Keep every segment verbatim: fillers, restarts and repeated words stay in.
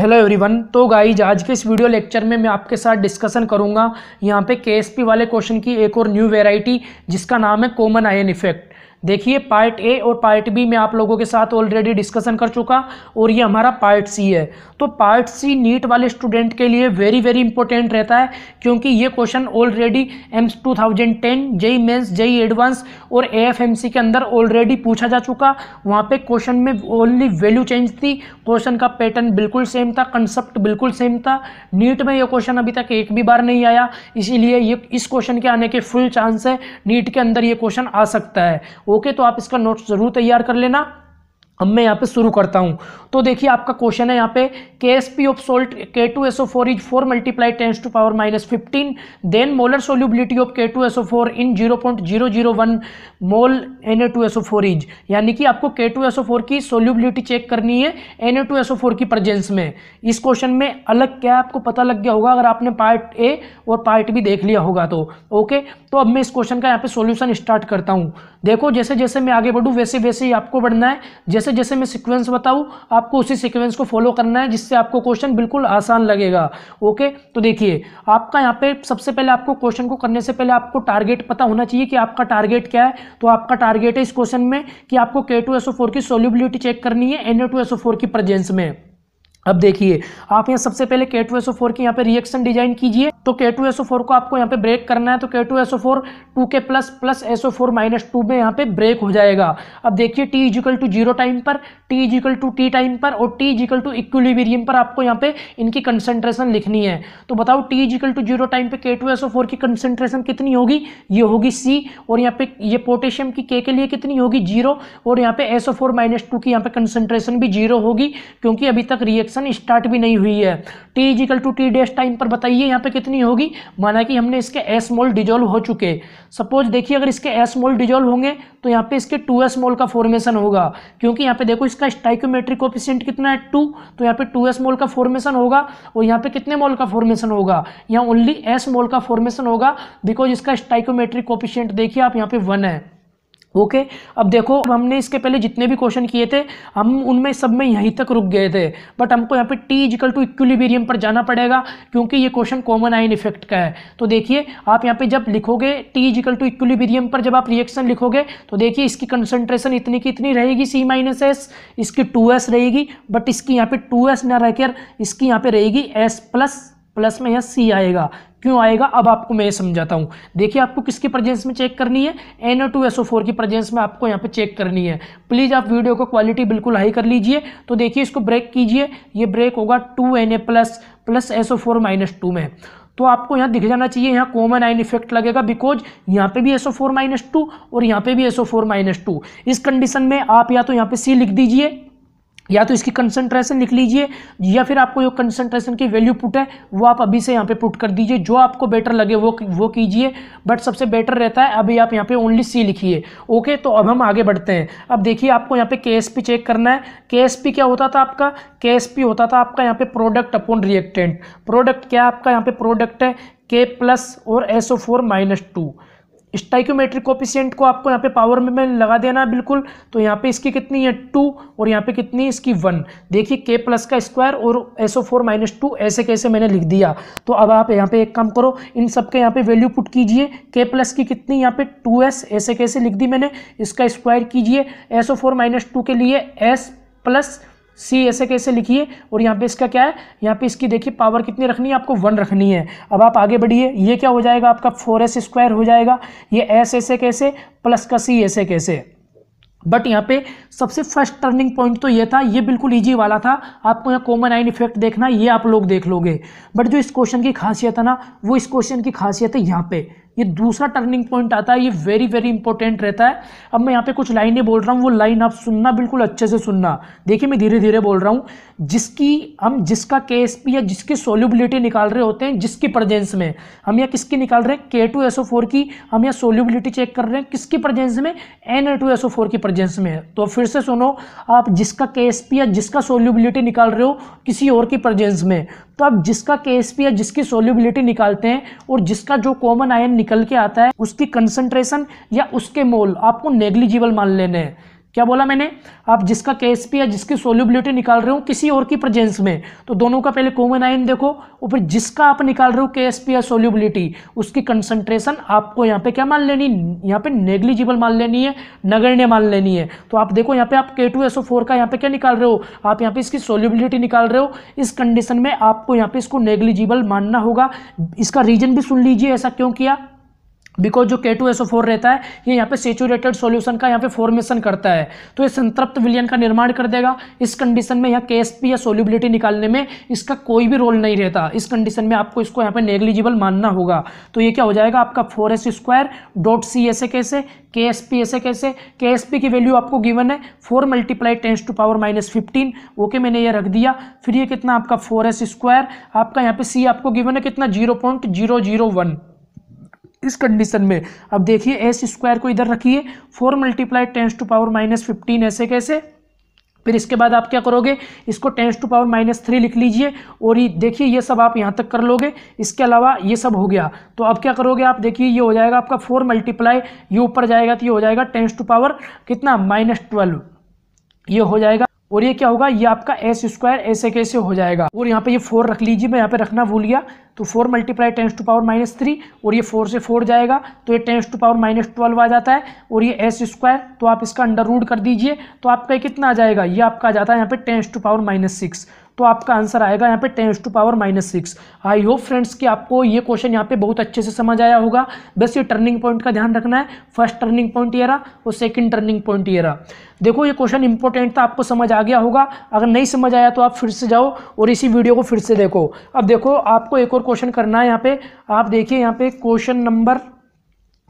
Hello everyone. तो guys आज के इस वीडियो लेक्चर में मैं आपके साथ डिस्कशन करूंगा यहाँ पे केएसपी वाले क्वेश्चन की एक और न्यू वेराइटी जिसका नाम है कॉमन आयन इफेक्ट। देखिए पार्ट ए और पार्ट बी में आप लोगों के साथ ऑलरेडी डिस्कशन कर चुका और ये हमारा पार्ट सी है। तो पार्ट सी नीट वाले स्टूडेंट के लिए वेरी वेरी इंपॉर्टेंट रहता है क्योंकि ये question already AIIMS two thousand ten, JEE mains, JEE advance और एएफएमसी के अंदर ऑलरेडी पूछा जा चुका। वहाँ पे क्वेश्चन में ओनली वैल्यू चेंज थी, क्वेश्चन का पैटर्न बिल्कुल सेम था, कंसेप्ट बिल्कुल सेम था। नीट में ये क्वेश्चन अभी तक एक भी बार नहीं आया, इसीलिए ये इस क्वेश्चन के आने के फुल चांस है, नीट के अंदर ये क्वेश्चन आ सकता है। ओके okay, तो आप इसका नोट्स जरूर तैयार कर लेना। अब मैं यहाँ पे शुरू करता हूँ। तो देखिए आपका क्वेश्चन है यहाँ पे K S P of salt K two S O four is four multiply tens to power minus fifteen, then molar solubility of K two S O four in zero point zero zero one mole N A two S O four is. यानी कि आपको K two S O four की solubility check करनी है N A two S O four की presence में। इस question में अलग क्या है आपको पता लग गया होगा अगर आपने पार्ट ए और पार्ट बी देख लिया होगा तो। ओके, तो अब मैं इस क्वेश्चन का यहाँ पे सोल्यूशन स्टार्ट करता हूँ। देखो जैसे जैसे मैं आगे बढ़ूँ वैसे वैसे ही आपको बढ़ना है, जैसे जैसे मैं सीक्वेंस बताऊं आपको उसी सीक्वेंस को फॉलो करना है, जिससे आपको क्वेश्चन बिल्कुल आसान लगेगा। ओके, तो देखिए आपका यहाँ पे सबसे पहले आपको क्वेश्चन को करने से पहले आपको टारगेट पता होना चाहिए कि आपका टारगेट क्या है। तो आपका टारगेट है इस क्वेश्चन में कि आपको K two S O four की सोल्यूबिलिटी चेक करनी है N A two S O four की प्रेजेंस में। अब देखिए आप यहाँ सबसे पहले के टू एस ओ फोर की यहाँ पे रिएक्शन डिजाइन कीजिए। तो K two S O four को आपको यहाँ पे ब्रेक करना है, तो K two S O four two K plus plus S O four minus two में यहाँ पे ब्रेक हो जाएगा। अब देखिए T equal to zero time पर, T equal to T time पर और टी इजिकल टू इक्विलिब्रियम पर आपको यहाँ पे इनकी कंसनट्रेशन लिखनी है। तो बताओ T equal to zero time पे K two S O four की कंसनट्रेशन कितनी होगी? ये होगी सी, और यहाँ पे ये पोटेशियम की के के लिए कितनी होगी? जीरो, और यहाँ पे S O four minus two की यहाँ पे कंसनट्रेशन भी जीरो होगी क्योंकि अभी तक रिएक्शन स्टार्ट भी नहीं हुई है। T equal to T dash time पर बताइए यहाँ पे कितनी होगी। माना कि हमने इसके एस मोल डिजोल्व हो चुके, सपोज देखिए अगर इसके एस मोल डिजोल्व होंगे तो यहाँ पे इसके टू एस मोल का फॉर्मेशन होगा क्योंकि यहाँ पे देखो इसका स्टाइकियोमेट्रिक कोएफिशिएंट कितना है? टू, तो यहाँ पे टू एस मोल का फॉर्मेशन होगा। और यहाँ पे कितने मोल का फॉर्मेशन होगा? यहाँ ओनली एस मोल का फॉर्मेशन होगा बिकॉज इसका स्टाइकियोमेट्रिक कोएफिशिएंट देखिए आप यहाँ पे वन है। ओके okay, अब देखो हमने इसके पहले जितने भी क्वेश्चन किए थे हम उनमें सब में यहीं तक रुक गए थे, बट हमको यहाँ पे टी इजिकल टू इक्विलिब्रियम पर जाना पड़ेगा क्योंकि ये क्वेश्चन कॉमन आयन इफेक्ट का है। तो देखिए आप यहाँ पे जब लिखोगे टी इजिकल टू इक्विलिब्रियम पर जब आप रिएक्शन लिखोगे तो देखिए इसकी कंसनट्रेशन इतनी की इतनी रहेगी सी माइनस एस, इसकी टू एस रहेगी, बट इसकी यहाँ पे टू एस ना रहकर इसकी यहाँ पे रहेगी एस प्लस प्लस में यहाँ सी आएगा। क्यों आएगा अब आपको मैं समझाता हूँ। देखिए आपको किसकी प्रेजेंस में चेक करनी है? N O two S O four की प्रेजेंस में आपको यहाँ पे चेक करनी है। प्लीज़ आप वीडियो को क्वालिटी बिल्कुल हाई कर लीजिए। तो देखिए इसको ब्रेक कीजिए, ये ब्रेक होगा two N A plus plus S O four minus two में। तो आपको यहाँ दिख जाना चाहिए यहाँ कॉमन आयन इफेक्ट लगेगा बिकॉज यहाँ पे भी एसओ फोर माइनस टू और यहाँ पे भी एसओ फोर माइनस टू। इस कंडीशन में आप या तो यहाँ पे सी लिख दीजिए या तो इसकी कंसंट्रेशन लिख लीजिए या फिर आपको जो कंसंट्रेशन की वैल्यू पुट है वो आप अभी से यहाँ पे पुट कर दीजिए, जो आपको बेटर लगे वो वो कीजिए, बट सबसे बेटर रहता है अभी आप यहाँ पे ओनली सी लिखिए। ओके, तो अब हम आगे बढ़ते हैं। अब देखिए आपको यहाँ पे केएसपी चेक करना है। केएसपी क्या होता था आपका? केएसपी होता था आपका यहाँ पे प्रोडक्ट अपॉन रिएक्टेंट। प्रोडक्ट क्या आपका यहाँ पे प्रोडक्ट है? के प्लस और S O four minus two. Stoichiometric coefficient को आपको यहाँ पे पावर में, में लगा देना है बिल्कुल। तो यहाँ पे इसकी कितनी है? टू, और यहाँ पे कितनी है? इसकी वन। देखिए के प्लस का स्क्वायर और एसओ फोर माइनस टू ऐसे कैसे मैंने लिख दिया। तो अब आप यहाँ पे एक काम करो, इन सब के यहाँ पे वैल्यू पुट कीजिए। के प्लस की कितनी यहाँ पे? टू एस, ऐसे कैसे लिख दी मैंने, इसका स्क्वायर कीजिए। एसओ फोर माइनस टू के लिए एस प्लस सी ऐसे कैसे लिखिए, और यहाँ पे इसका क्या है? यहाँ पे इसकी देखिए पावर कितनी रखनी है आपको? वन रखनी है। अब आप आगे बढ़िए, ये क्या हो जाएगा आपका? फोर एस स्क्वायर हो जाएगा। ये एस ऐसे कैसे प्लस का सी ऐसे कैसे, बट यहाँ पे सबसे फर्स्ट टर्निंग पॉइंट तो ये था, ये बिल्कुल इजी वाला था। आपको यहाँ कॉमन आयन इफेक्ट देखना, ये आप लोग देख लोगे, बट जो इस क्वेश्चन की खासियत है ना, वो इस क्वेश्चन की खासियत है यहाँ पे ये दूसरा टर्निंग पॉइंट आता है, ये वेरी वेरी इंपॉर्टेंट रहता है। अब मैं यहाँ पे कुछ लाइनें बोल रहा हूँ, वो लाइन आप सुनना, बिल्कुल अच्छे से सुनना। देखिए मैं धीरे धीरे बोल रहा हूँ। जिसकी हम जिसका केएसपी या जिसकी सोल्यूबिलिटी निकाल रहे होते हैं जिसकी प्रेजेंस में, हम यहाँ किसकी निकाल रहे हैं? के टू एस ओ फोर की हम यहाँ सोल्यूबिलिटी चेक कर रहे हैं। किसकी प्रेजेंस में? N A two S O four की प्रेजेंस में। तो फिर से सुनो, आप जिसका केएसपी या जिसका सोल्यूबिलिटी निकाल रहे हो किसी और की प्रेजेंस में, तो आप जिसका केएसपी या जिसकी सोल्यूबिलिटी निकालते हैं और जिसका जो कॉमन आयन निकल के आता है उसकी कंसंट्रेशन या उसके मोल आपको नेग्लिजिबल मान लेने हैं। क्या बोला मैंने? आप जिसका केएसपी या जिसकी सोल्यूबिलिटी निकाल रहे हो किसी और की प्रेजेंस में, तो दोनों का पहले कॉमन आयन देखो और फिर जिसका आप निकाल रहे हो केएसपी या सोल्यूबिलिटी उसकी कंसंट्रेशन आपको यहाँ पे क्या मान लेनी, यहाँ पे नेग्लिजिबल मान लेनी है, नगण्य मान लेनी है। तो आप देखो यहाँ पे आप के टू एस ओ फोर का यहाँ पे क्या निकाल रहे हो, आप यहाँ पे इसकी सोल्यूबिलिटी निकाल रहे हो। इस कंडीशन में आपको यहाँ पे इसको नेग्लिजिबल मानना होगा। इसका रीजन भी सुन लीजिए ऐसा क्यों किया, बिकॉज जो के टू एस ओ फोर रहता है ये यहाँ पे सेचुरेटेड सॉल्यूशन का यहाँ पे फॉर्मेशन करता है, तो ये संतृप्त विलयन का निर्माण कर देगा। इस कंडीशन में यहाँ केएसपी या सोल्यूबिलिटी निकालने में इसका कोई भी रोल नहीं रहता। इस कंडीशन में आपको इसको यहाँ पे नेग्लिजिबल मानना होगा। तो ये क्या हो जाएगा आपका four S square dot C ऐसे कैसे, के एस पी ऐसे कैसे। के एस पी की वैल्यू आपको गिवन है four multiply tens to power minus fifteen, okay मैंने ये रख दिया। फिर ये कितना आपका फोर एस स्क्वायर, आपका यहाँ पे सी आपको गिवन है कितना zero point zero zero one. इस कंडीशन में अब देखिए एस स्क्वायर को इधर रखिए, four multiply tens to power minus fifteen ऐसे कैसे। फिर इसके बाद आप क्या करोगे, इसको tens to power minus three लिख लीजिए और ये देखिए ये सब आप यहाँ तक कर लोगे। इसके अलावा ये सब हो गया तो अब क्या करोगे आप देखिए ये हो जाएगा आपका फोर मल्टीप्लाई, ये ऊपर जाएगा तो ये हो जाएगा टेंस टू पावर कितना माइनस ट्वेल्व, ये हो जाएगा। और ये क्या होगा, ये आपका एस स्क्वायर ऐसे कैसे हो जाएगा। और यहाँ पे ये फोर रख लीजिए, मैं यहाँ पे रखना भूल गया। तो four multiply tens to power minus three और ये फोर से फोर जाएगा तो ये tens to power minus twelve आ जाता है। और ये एस स्क्वायर तो आप इसका अंडर रूट कर दीजिए तो आपका कितना आ जाएगा, ये आपका आ जाता है यहाँ पे tens to power minus six. तो आपका आंसर आएगा यहाँ पे tens to power minus six. I hope friends कि आपको ये क्वेश्चन यहाँ पे बहुत अच्छे से समझ आया होगा। बस ये टर्निंग पॉइंट का ध्यान रखना है, फर्स्ट टर्निंग पॉइंट ये रहा और सेकंड टर्निंग पॉइंट ये रहा। देखो ये क्वेश्चन इंपॉर्टेंट था, आपको समझ आ गया होगा। अगर नहीं समझ आया तो आप फिर से जाओ और इसी वीडियो को फिर से देखो। अब देखो आपको एक और क्वेश्चन करना है यहाँ पे, आप देखिए यहाँ पे question number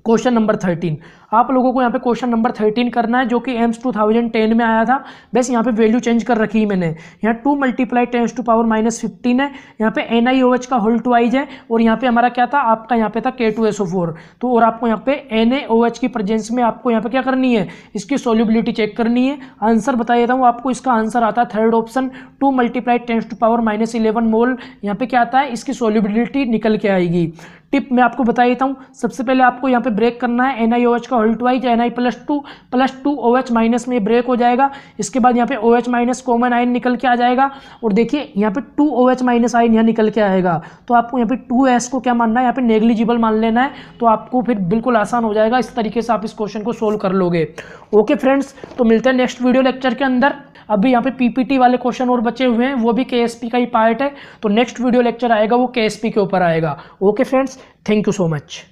question number thirteen. आप लोगों को यहाँ पे क्वेश्चन नंबर थर्टीन करना है जो कि एम्स टू थाउजेंड टेन में आया था। बस यहाँ पे वैल्यू चेंज कर रखी है मैंने, यहाँ two multiply tens to power minus fifteen है, यहाँ पे एन आई ओ एच का होल टू आइज है और यहाँ पे हमारा क्या था आपका यहाँ पे था के टू एस ओ फोर। तो और आपको यहाँ पे एन ए ओ एच की प्रेजेंस में आपको यहाँ पे क्या करनी है, इसकी सोल्यूबिलिटी चेक करनी है। आंसर बता देता हूँ आपको, इसका आंसर आता है third option, two multiply tens to power minus eleven mole यहाँ पे क्या आता है, इसकी सोल्यूबिलिटी निकल के आएगी। टिप मैं आपको बता देता हूँ, सबसे पहले आपको यहाँ पे ब्रेक करना है, एन आई ओ एच का whole two is N I plus two plus two O H minus में ब्रेक हो जाएगा। इसके बाद यहाँ पे O H minus common ion निकल के आ जाएगा और देखिए यहाँ पे two O H minus ion यहाँ निकल के आएगा। तो आपको यहाँ पे टू एस को क्या मानना है, यहाँ पे नेग्लिजिबल मान लेना है। तो आपको फिर बिल्कुल आसान हो जाएगा, इस तरीके से आप इस क्वेश्चन को सोल्व कर लोगे। ओके फ्रेंड्स, तो मिलते हैं नेक्स्ट वीडियो लेक्चर के अंदर। अभी यहाँ पे पीपीटी वाले क्वेश्चन और बचे हुए हैं, वो भी केएसपी का ही पार्ट है। तो नेक्स्ट वीडियो लेक्चर आएगा वो केएसपी के ऊपर आएगा। Okay friends, thank you so much.